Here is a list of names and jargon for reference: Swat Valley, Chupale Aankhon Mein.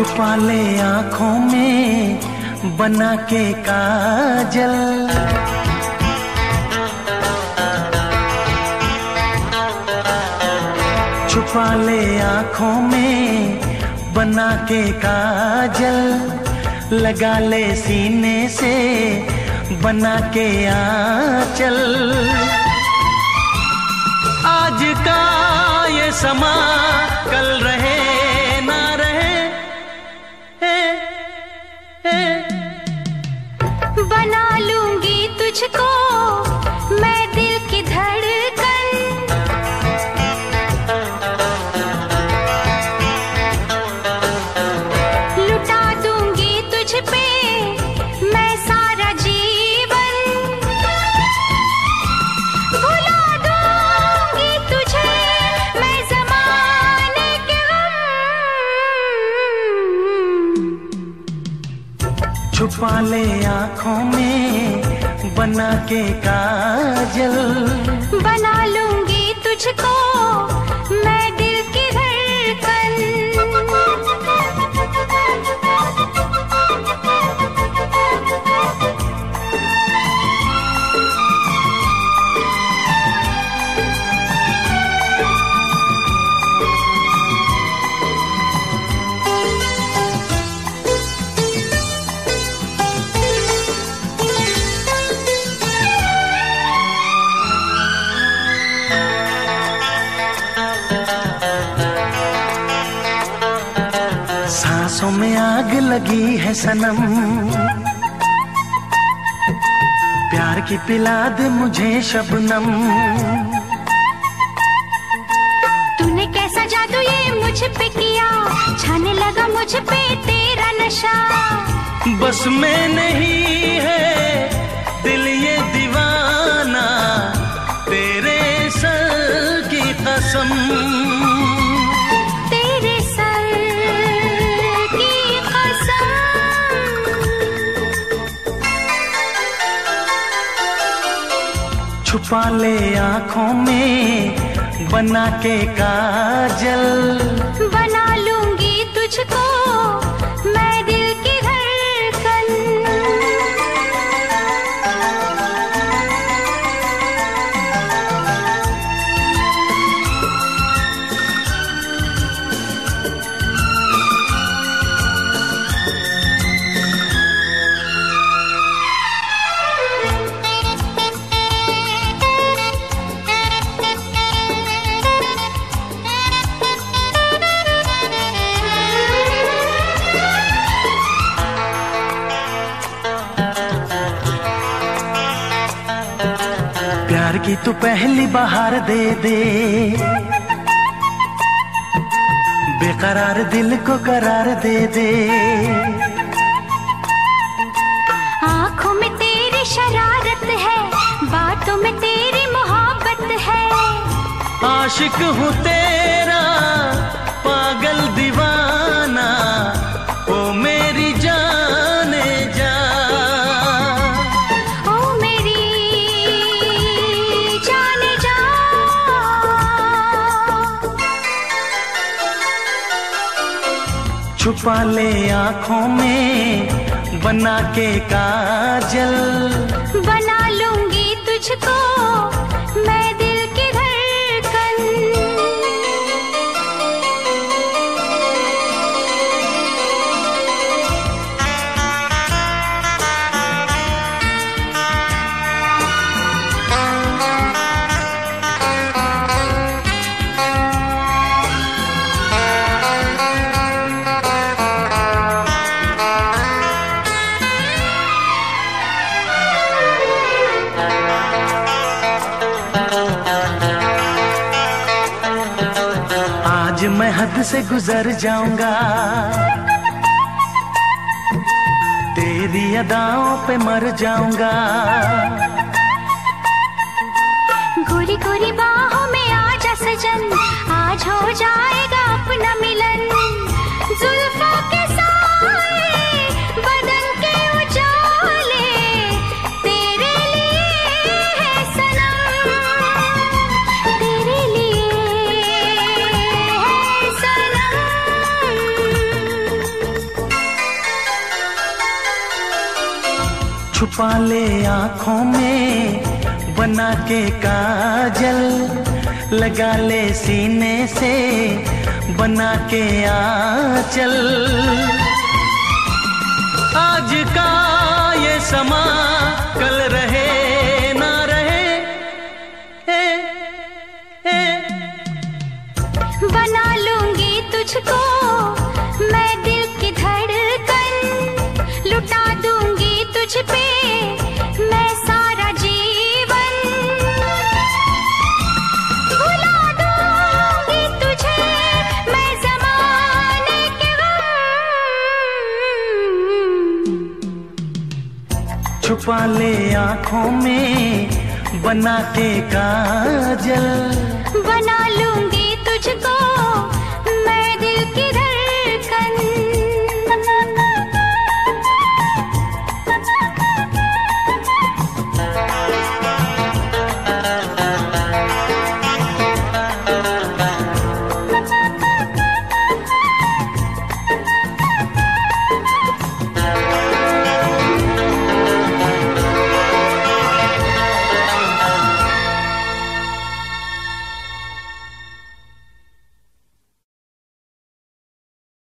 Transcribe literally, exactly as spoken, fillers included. छुपा ले आँखों में बना के काजल, छुपा ले आँखों में बना के काजल, लगा ले सीने से बना के आंचल। आज का ये समा कल रहे ना रहे, ए, ए। बना लूंगी तुझको मैं दिल की धड़कन, लुटा दूंगी तुझ पे मैं सारा जीवन, भुला दूंगी तुझे मैं ज़माने के गम। छुपा ले आँखों में बना के काजल, बना लूंगी तुझको मैं दिल की धड़कन। सांसों में आग लगी है सनम, प्यार की पिला दे मुझे शबनम। तूने कैसा जादू ये मुझ पे किया, छाने लगा मुझ पे तेरा नशा। बस मैं नहीं है दिल ये दीवाना, तेरे सर की कसम। छुपा ले आँखों में बना के काजल, बना लूंगी तुझको मैं दिल की धड़कन। प्यार की तू पहली बहार दे दे, बेकरार दिल को करार दे दे। आँखों में तेरी शरारत है, बातों में तेरी मोहब्बत है। आशिक हूँ तेरा पागल दीवाना, ओ मेरी जाने जा, ओ मेरी जाने जा। छुपा ले आँखों में बना के काजल, बना लूंगी तुझको मैं दिल की धड़कन। आज मैं हद से गुजर जाऊंगा, तेरी अदाओं पे मर जाऊंगा। गोरी गोरी बाहों में आजा सजन, आज हो जाएगा अपना मिलन। जुल्फों के साए, बदन के उजाले, तेरे लिए है सनम, तेरे लिए है सनम। छुपा ले आँखों में बना के काजल, लगा ले सीने से बना के आंचल। आज का ये समा कल रहे ना रहे, ए, ए। बना लूंगी तुझको मैं दिल की धड़कन, लुटा दूंगी तुझ पे मैं सारा जीवन। भुला दूंगी तुझे मैं ज़माने के गम। छुपा ले आँखों में बना के काजल,